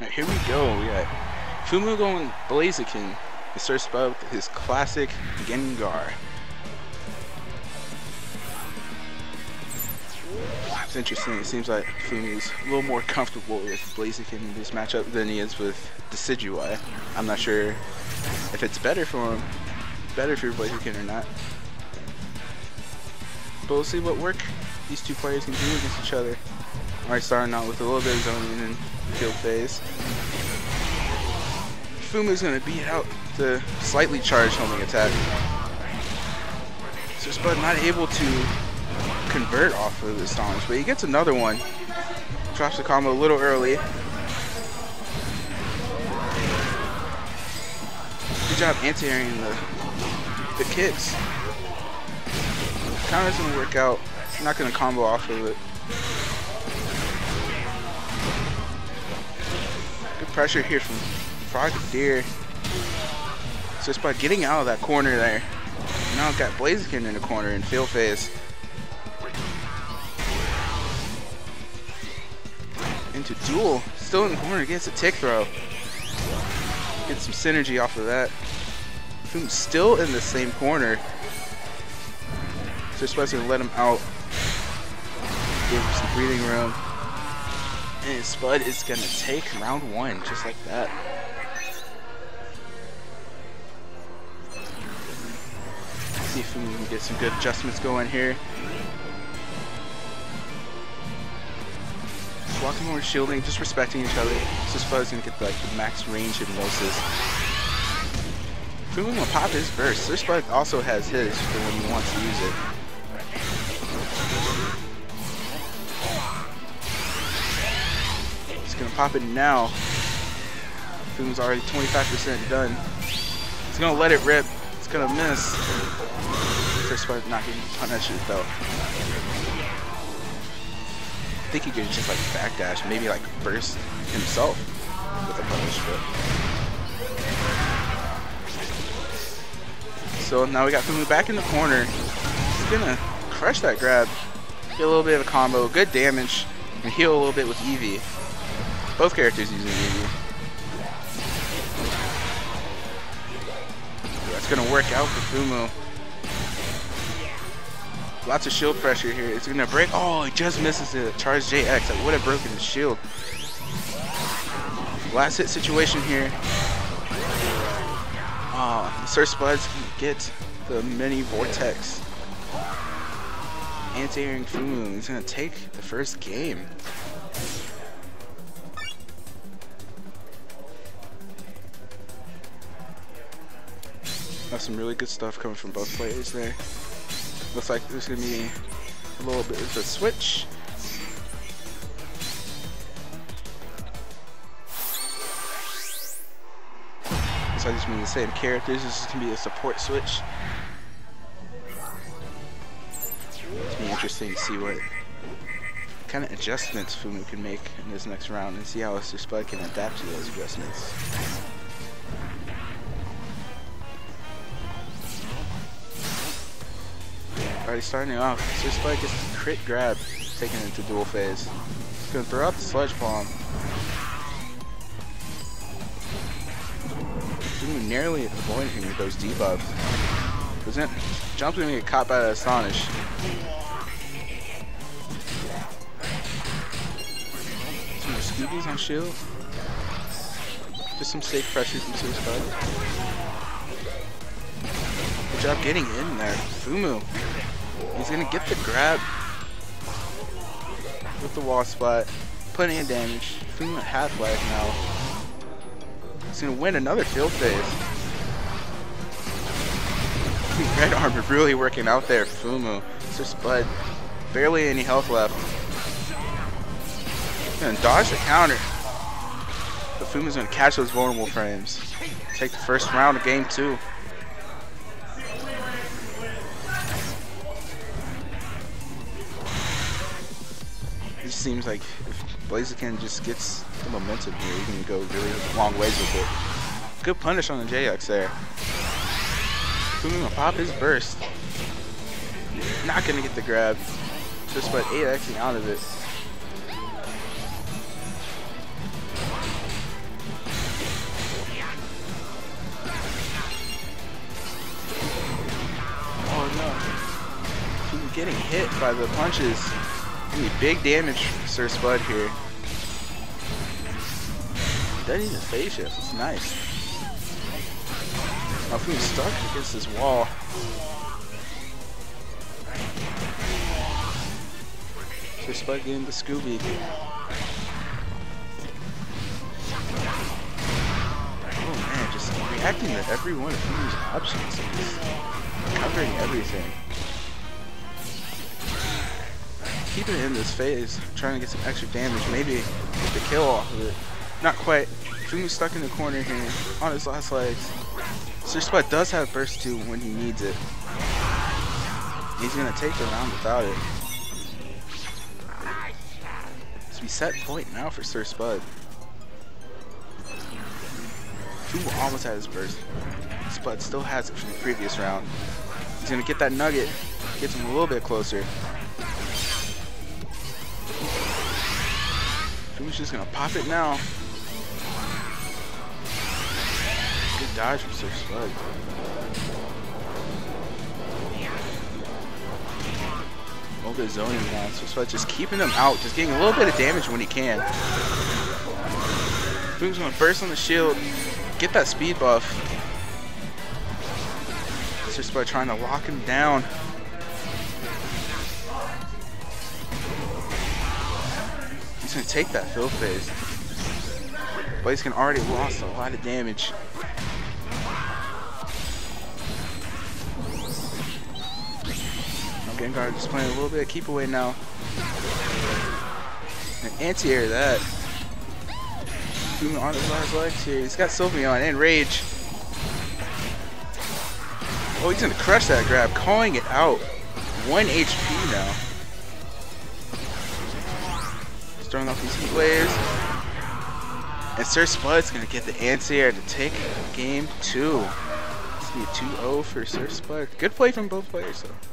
Right, here we go. We got Fumu going Blaziken. It's SirSpudd with his classic Gengar. It's interesting. It seems like Fumu's a little more comfortable with Blaziken in this matchup than he is with Decidueye. I'm not sure if it's better for him, better for Blaziken or not. But we'll see what work these two players can do against each other. Alright, starting out with a little bit of zoning and field phase. Fumu's going to beat out the slightly charged homing attack. SirSpudd not able to convert off of this launch, but he gets another one. Drops the combo a little early. Good job anti-airing the kicks. Counter's going to work out. I'm not going to combo off of it. Good pressure here from Frog and Deer. So it's by getting out of that corner there. Now it's got Blaziken in the corner in field phase. Into duel. Still in the corner. Gets a tick throw. Get some synergy off of that. Fumu's still in the same corner. So it's supposed to let him out. Give him some breathing room. And Spud is going to take round one just like that. See if we can get some good adjustments going here. Just walking more shielding, just respecting each other. So SirSpudd's gonna get like the max range hypnosis. Fumu will pop his burst. SirSpudd also has his for when he wants to use it. He's gonna pop it now. Fumu's already 25% done. He's gonna let it rip. It's gonna miss. SirSpudd's not getting punished though. I think he could just like backdash, maybe like burst himself with a punish foot. So now we got Fumu back in the corner. He's gonna crush that grab. Get a little bit of a combo, good damage, and heal a little bit with Eevee. Both characters using Eevee. Gonna work out for Fumu. Lots of shield pressure here. It's gonna break. Oh, he just misses the charge JX. That would have broken the shield. Last hit situation here. Oh, SirSpudd can get the mini vortex. Anti-airing Fumu. He's gonna take the first game. That's some really good stuff coming from both players there. Looks like there's gonna be a little bit of a switch. Looks like it's gonna be the same characters. This is gonna be a support switch. It's gonna be interesting to see what kind of adjustments Fumu can make in this next round and see how SirSpudd can adapt to those adjustments. Alright, starting off, SirSpudd gets the crit grab, taking it into dual phase. He's gonna throw out the sludge bomb. Fumu narrowly avoiding him with those debuffs. Doesn't jump and get caught by the astonish. Some more Scoobies on shield. Just some safe pressures from SirSpudd. Good job getting in there, Fumu. He's gonna get the grab with the wall spot, plenty of damage. Fumu at half life now. He's gonna win another field phase. Red arm is really working out there, Fumu. SirSpudd, barely any health left. He's gonna dodge the counter, but Fumu's gonna catch those vulnerable frames. Take the first round of game two. Seems like if Blaziken just gets the momentum here, he can go really long ways with it. Good punish on the JX there. Fumu gonna pop his burst. Not gonna get the grab. Just but 8xing out of it. getting hit by the punches. Ooh, big damage from SirSpudd here. Doesn't even phase shift, it's nice. My food's stuck against this wall. SirSpudd getting the Scooby. Oh man, just reacting to every one of Fumu's options. Just covering everything. Keeping it in this phase, trying to get some extra damage, maybe get the kill off of it. Not quite. Fumu's stuck in the corner here, on his last legs. SirSpudd does have burst 2 when he needs it. He's gonna take the round without it. It's reset point now for SirSpudd. Fumu almost had his burst. SirSpudd still has it from the previous round. He's gonna get that nugget, gets him a little bit closer. Fumu's just gonna pop it now. Good dodge from SirSpudd. All the zoning now. SirSpudd just keeping them out, just getting a little bit of damage when he can. Boom's gonna burst on the shield, get that speed buff. SirSpudd trying to lock him down. He's gonna take that fill phase. Blaziken already lost a lot of damage. Gengar just playing a little bit of keep away now. And anti-air that. Fumu on his last legs here. He's got Sylveon and Rage. Oh, he's gonna crush that grab, calling it out. 1 HP now. He's throwing off these heat waves. And SirSpudd's gonna get the anti-air to take game 2. It's gonna be 2-0 for SirSpudd. Good play from both players though.